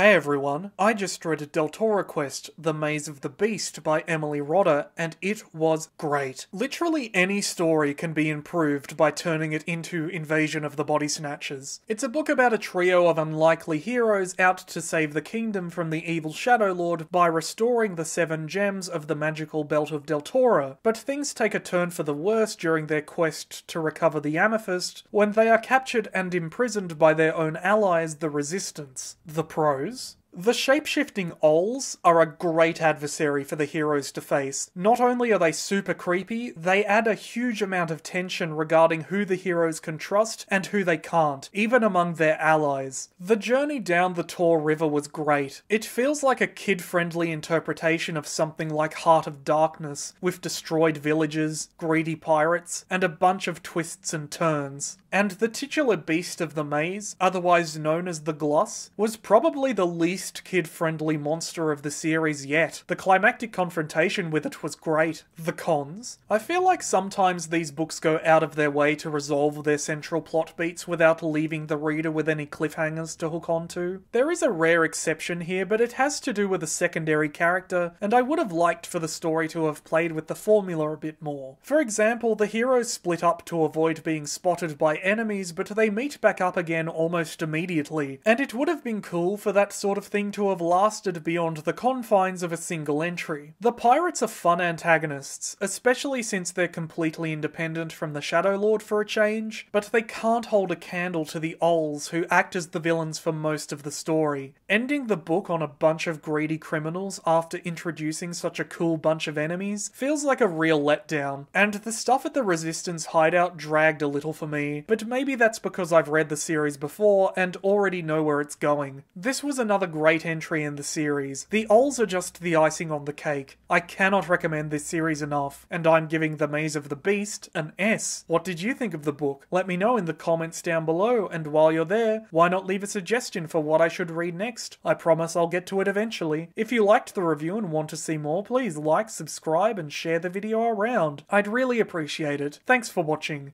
Hey everyone, I just read a Deltora Quest, The Maze of the Beast by Emily Rodda, and it was great. Literally any story can be improved by turning it into Invasion of the Body Snatchers. It's a book about a trio of unlikely heroes out to save the kingdom from the evil Shadow Lord by restoring the 7 gems of the magical belt of Deltora, but things take a turn for the worse during their quest to recover the Amethyst when they are captured and imprisoned by their own allies, the Resistance. The pros. The shape-shifting Ols are a great adversary for the heroes to face. Not only are they super creepy, they add a huge amount of tension regarding who the heroes can trust and who they can't, even among their allies. The journey down the Tor River was great. It feels like a kid-friendly interpretation of something like Heart of Darkness, with destroyed villages, greedy pirates, and a bunch of twists and turns. And the titular beast of the maze, otherwise known as the Gloss, was probably the least kid-friendly monster of the series yet. The climactic confrontation with it was great. The cons. I feel like sometimes these books go out of their way to resolve their central plot beats without leaving the reader with any cliffhangers to hook onto. There is a rare exception here, but it has to do with a secondary character, and I would have liked for the story to have played with the formula a bit more. For example, the heroes split up to avoid being spotted by enemies, but they meet back up again almost immediately, and it would have been cool for that sort of thing to have lasted beyond the confines of a single entry. The pirates are fun antagonists, especially since they're completely independent from the Shadow Lord for a change, but they can't hold a candle to the Ols, who act as the villains for most of the story. Ending the book on a bunch of greedy criminals after introducing such a cool bunch of enemies feels like a real letdown, and the stuff at the Resistance hideout dragged a little for me, but maybe that's because I've read the series before and already know where it's going. This was another great entry in the series. The Ols are just the icing on the cake. I cannot recommend this series enough, and I'm giving The Maze of the Beast an S. What did you think of the book? Let me know in the comments down below, and while you're there, why not leave a suggestion for what I should read next? I promise I'll get to it eventually. If you liked the review and want to see more, please like, subscribe, and share the video around. I'd really appreciate it. Thanks for watching.